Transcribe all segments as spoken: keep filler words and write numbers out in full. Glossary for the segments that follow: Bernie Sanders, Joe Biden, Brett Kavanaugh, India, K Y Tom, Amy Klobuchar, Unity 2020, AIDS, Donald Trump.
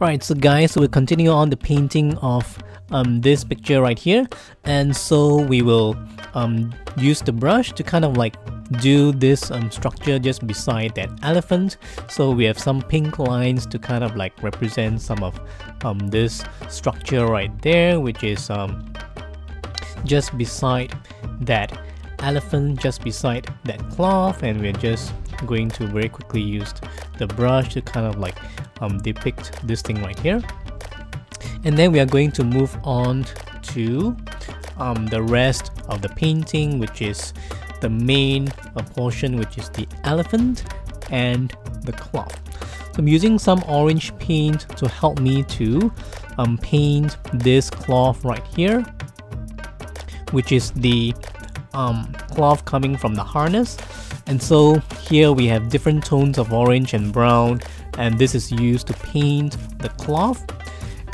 Right, so guys, we'll continue on the painting of um, this picture right here. And so we will um, use the brush to kind of like do this um, structure just beside that elephant. So we have some pink lines to kind of like represent some of um, this structure right there, which is um, just beside that elephant, just beside that cloth. And we're just going to very quickly use the brush to kind of like um, depict this thing right here. And then we are going to move on to um, the rest of the painting, which is the main portion, which is the elephant and the cloth. So I'm using some orange paint to help me to um, paint this cloth right here, which is the um, cloth coming from the harness. And so here we have different tones of orange and brown, and this is used to paint the cloth.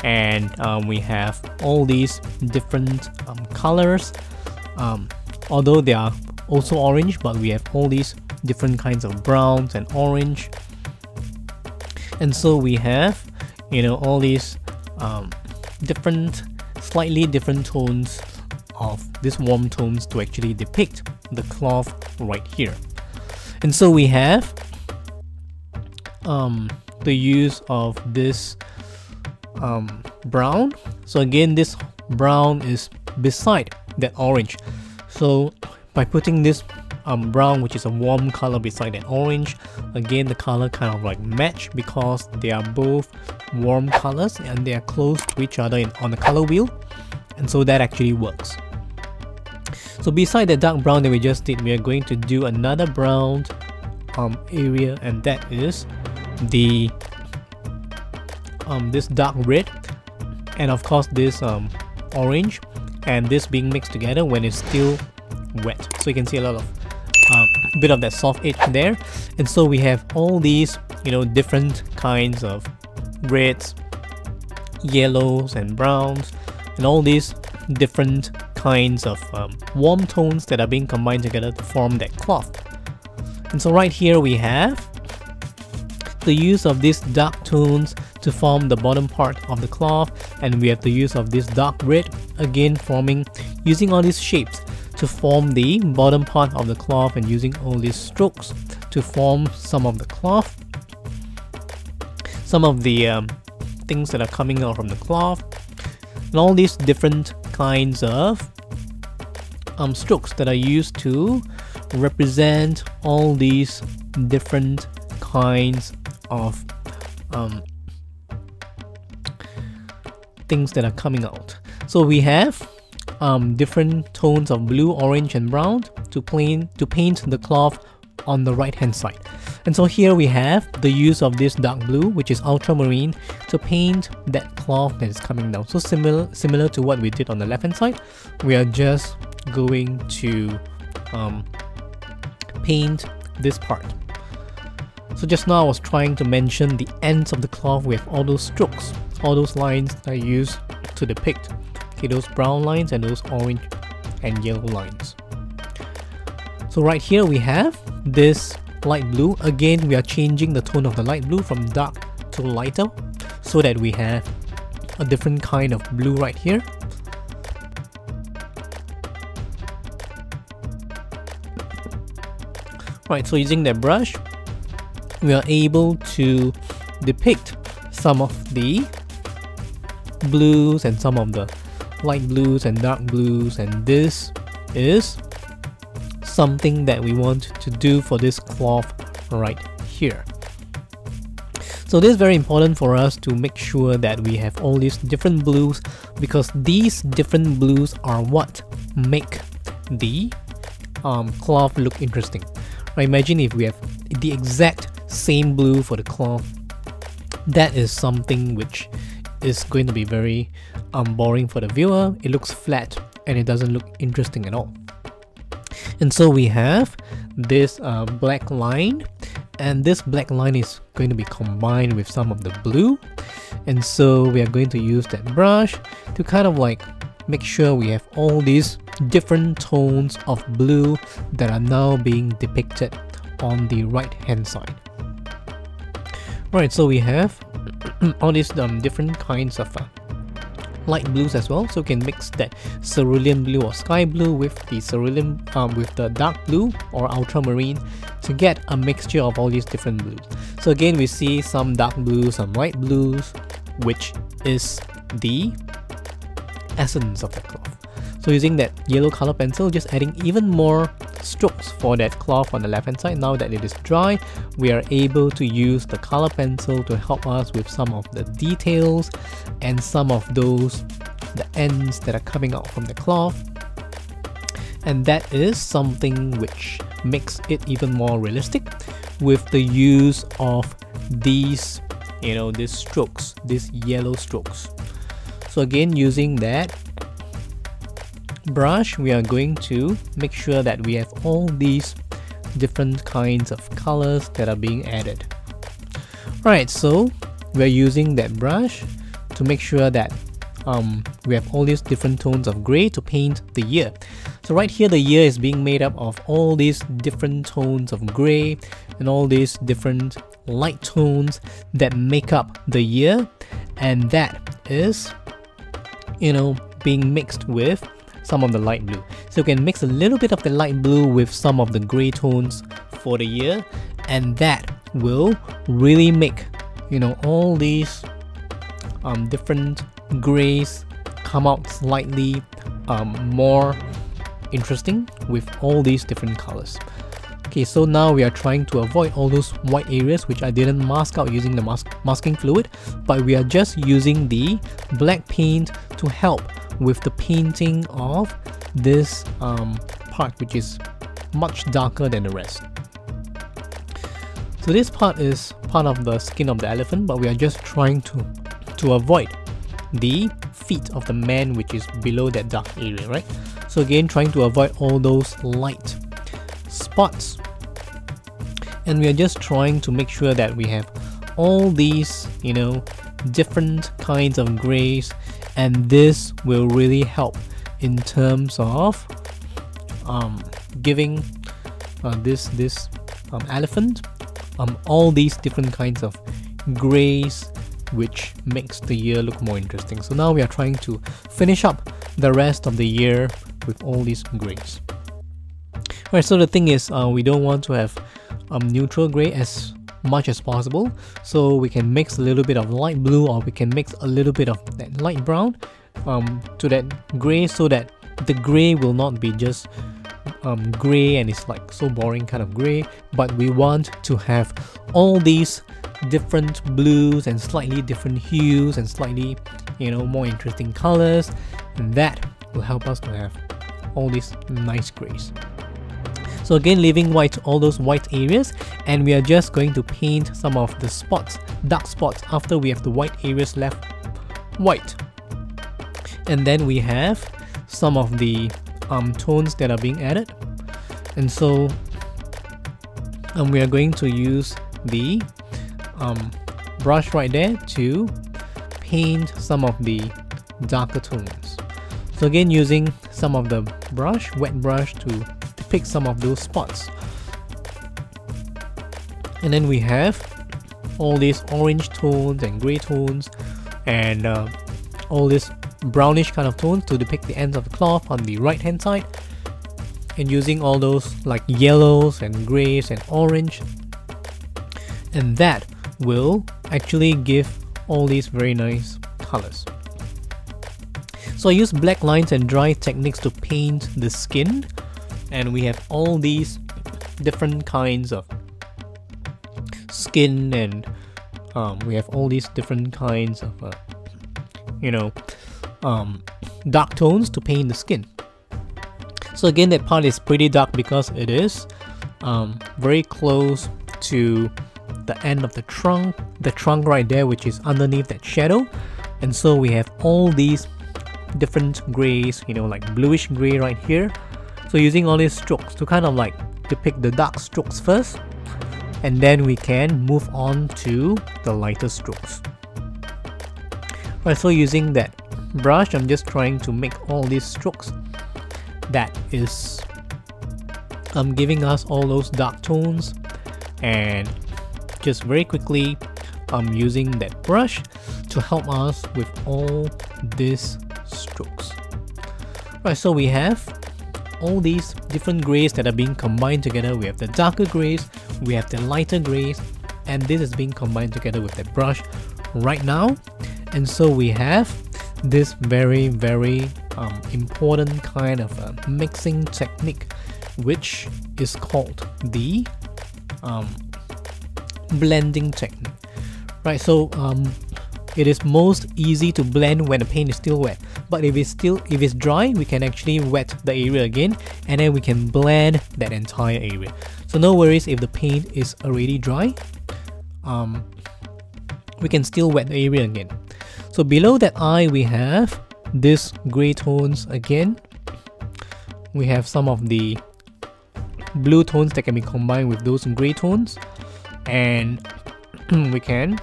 And um, we have all these different um, colors, um, although they are also orange, but we have all these different kinds of browns and orange. And so we have, you know, all these um, different, slightly different tones of these warm tones to actually depict the cloth right here. And so we have um, the use of this um, brown. So again, this brown is beside that orange. So by putting this um, brown, which is a warm color, beside that orange, again the color kind of like match because they are both warm colors and they are close to each other in, on the color wheel, and so that actually works. So beside the dark brown that we just did, we are going to do another brown um, area, and that is the um, this dark red, and of course this um, orange, and this being mixed together when it's still wet. So you can see a lot of uh, bit of that soft edge there. And so we have all these, you know, different kinds of reds, yellows and browns, and all these different kinds of um, warm tones that are being combined together to form that cloth. And so right here we have the use of these dark tones to form the bottom part of the cloth, and we have the use of this dark red again forming, using all these shapes to form the bottom part of the cloth, and using all these strokes to form some of the cloth, some of the um, things that are coming out from the cloth, and all these different kinds of um, strokes that are used to represent all these different kinds of um, things that are coming out. So we have Um, different tones of blue, orange and brown to, plain, to paint the cloth on the right hand side. And so here we have the use of this dark blue, which is ultramarine, to paint that cloth that is coming down. So similar, similar to what we did on the left hand side, we are just going to um, paint this part. So just now I was trying to mention the ends of the cloth with all those strokes, all those lines that I used to depict. Okay, those brown lines and those orange and yellow lines. So right here we have this light blue. Again, we are changing the tone of the light blue from dark to lighter so that we have a different kind of blue right here. Right, so using that brush, we are able to depict some of the blues and some of the light blues and dark blues, and this is something that we want to do for this cloth right here. So this is very important for us to make sure that we have all these different blues, because these different blues are what make the um, cloth look interesting. Now imagine if we have the exact same blue for the cloth. That is something which is going to be very um, boring for the viewer. It looks flat and it doesn't look interesting at all. And so we have this uh, black line, and this black line is going to be combined with some of the blue, and so we are going to use that brush to kind of like make sure we have all these different tones of blue that are now being depicted on the right hand side. Right, so we have all these um, different kinds of uh, light blues as well, so you can mix that cerulean blue or sky blue with the cerulean um, with the dark blue or ultramarine to get a mixture of all these different blues. So again, we see some dark blues, some light blues, which is the essence of the cloth. So using that yellow color pencil, just adding even more strokes for that cloth on the left hand side. Now that it is dry, we are able to use the color pencil to help us with some of the details and some of those the ends that are coming out from the cloth, and that is something which makes it even more realistic with the use of these, you know, these strokes, these yellow strokes. So again, using that brush, we are going to make sure that we have all these different kinds of colors that are being added. Right, so we're using that brush to make sure that um, we have all these different tones of grey to paint the year. So right here, the year is being made up of all these different tones of grey and all these different light tones that make up the year, and that is, you know, being mixed with some of the light blue. So you can mix a little bit of the light blue with some of the grey tones for the year, and that will really make, you know, all these um, different greys come out slightly um, more interesting with all these different colors. Okay, so now we are trying to avoid all those white areas which I didn't mask out using the mask masking fluid, but we are just using the black paint to help with the painting of this um, part, which is much darker than the rest. So this part is part of the skin of the elephant, but we are just trying to to avoid the feet of the man, which is below that dark area, right? So again, trying to avoid all those light spots, and we are just trying to make sure that we have all these, you know, different kinds of grays, and this will really help in terms of um, giving uh, this this um, elephant um, all these different kinds of grays, which makes the year look more interesting. So now we are trying to finish up the rest of the year with all these grays. Alright, so the thing is, uh, we don't want to have um, neutral grey as much as possible, so we can mix a little bit of light blue, or we can mix a little bit of that light brown um, to that grey, so that the grey will not be just um, grey and it's like so boring kind of grey, but we want to have all these different blues and slightly different hues and slightly, you know, more interesting colours, and that will help us to have all these nice greys. So again, leaving white all those white areas, and we are just going to paint some of the spots, dark spots, after we have the white areas left white. And then we have some of the um, tones that are being added. And so um, we are going to use the um, brush right there to paint some of the darker tones. So again, using some of the brush, wet brush, to pick some of those spots, and then we have all these orange tones and grey tones and uh, all these brownish kind of tones to depict the ends of the cloth on the right hand side, and using all those like yellows and greys and orange, and that will actually give all these very nice colors. So I use black lines and dry techniques to paint the skin, and we have all these different kinds of skin, and um, we have all these different kinds of uh, you know um, dark tones to paint the skin. So again, that part is pretty dark because it is um, very close to the end of the trunk, the trunk right there, which is underneath that shadow, and so we have all these different grays, you know, like bluish gray right here. So using all these strokes to kind of like depict the dark strokes first, and then we can move on to the lighter strokes. Right, so using that brush, I'm just trying to make all these strokes that is um, giving us all those dark tones, and just very quickly I'm using that brush to help us with all these strokes. Right, so we have all these different grays that are being combined together. We have the darker grays, we have the lighter grays, and this is being combined together with the brush right now. And so we have this very very um, important kind of uh, mixing technique, which is called the um, blending technique. Right, so um, it is most easy to blend when the paint is still wet, but if it's still if it's dry, we can actually wet the area again, and then we can blend that entire area. So no worries if the paint is already dry, um, we can still wet the area again. So below that eye, we have these grey tones again. We have some of the blue tones that can be combined with those grey tones, and we can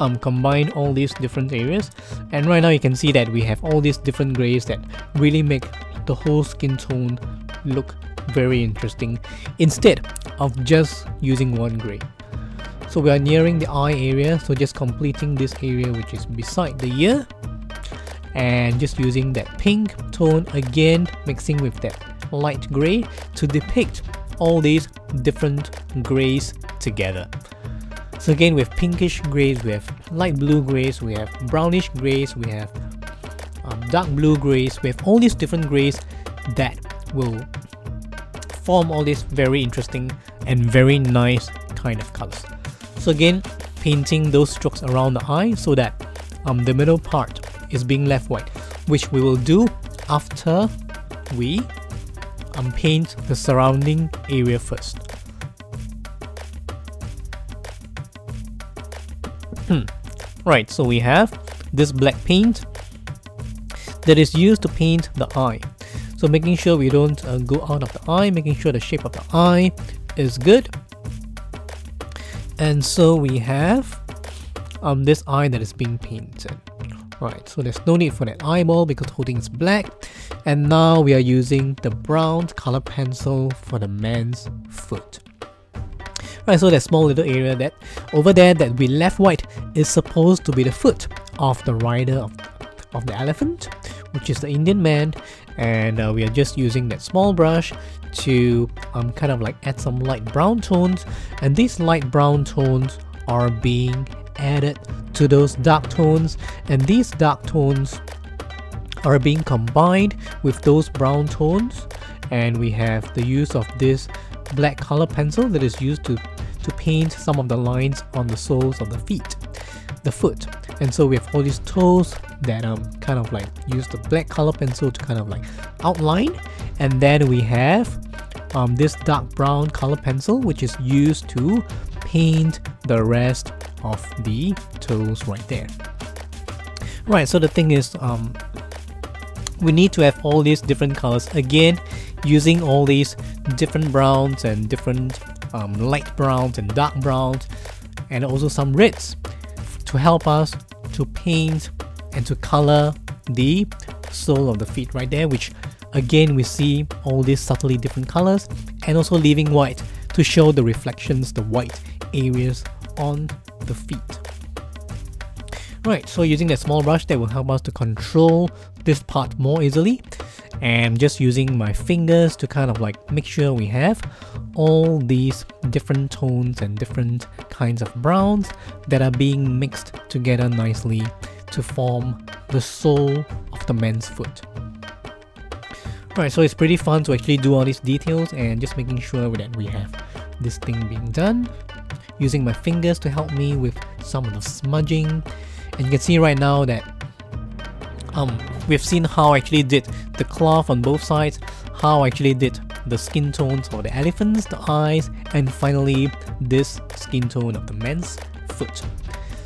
Um, combine all these different areas. And right now you can see that we have all these different grays that really make the whole skin tone look very interesting instead of just using one gray. So we are nearing the eye area, so just completing this area which is beside the ear, and just using that pink tone again, mixing with that light gray to depict all these different grays together. So again, we have pinkish grays, we have light blue grays, we have brownish grays, we have um, dark blue grays, we have all these different grays that will form all these very interesting and very nice kind of colors. So again, painting those strokes around the eye so that um, the middle part is being left white, which we will do after we um, paint the surrounding area first. Hmm. Right, so we have this black paint that is used to paint the eye. So making sure we don't uh, go out of the eye, making sure the shape of the eye is good. And so we have um, this eye that is being painted. Right, so there's no need for that eyeball because the whole thing is black. And now we are using the brown color pencil for the man's foot. Right, so that small little area that over there that we left white is supposed to be the foot of the rider of, of the elephant, which is the Indian man, and uh, we are just using that small brush to um, kind of like add some light brown tones, and these light brown tones are being added to those dark tones, and these dark tones are being combined with those brown tones, and we have the use of this black color pencil that is used to to paint some of the lines on the soles of the feet, the foot. And so we have all these toes that um kind of like use the black color pencil to kind of like outline, and then we have um this dark brown color pencil which is used to paint the rest of the toes right there. Right, so the thing is um we need to have all these different colors again, using all these different browns and different um, light browns and dark browns, and also some reds to help us to paint and to color the sole of the feet right there, which again we see all these subtly different colors, and also leaving white to show the reflections, the white areas on the feet. Right, so using that small brush that will help us to control this part more easily, and just using my fingers to kind of like make sure we have all these different tones and different kinds of browns that are being mixed together nicely to form the sole of the man's foot. Alright, so it's pretty fun to actually do all these details, and just making sure that we have this thing being done, using my fingers to help me with some of the smudging. And you can see right now that Um, we've seen how I actually did the cloth on both sides, how I actually did the skin tones for the elephants, the eyes, and finally this skin tone of the man's foot.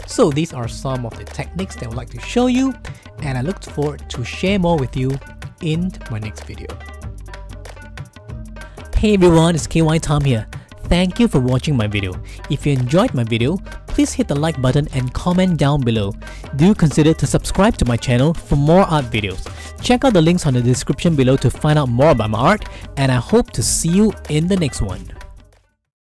So these are some of the techniques that I would like to show you, and I look forward to share more with you in my next video. Hey everyone, it's K Y Tom here. Thank you for watching my video. If you enjoyed my video, please hit the like button and comment down below. Do consider to subscribe to my channel for more art videos. Check out the links on the description below to find out more about my art, and I hope to see you in the next one.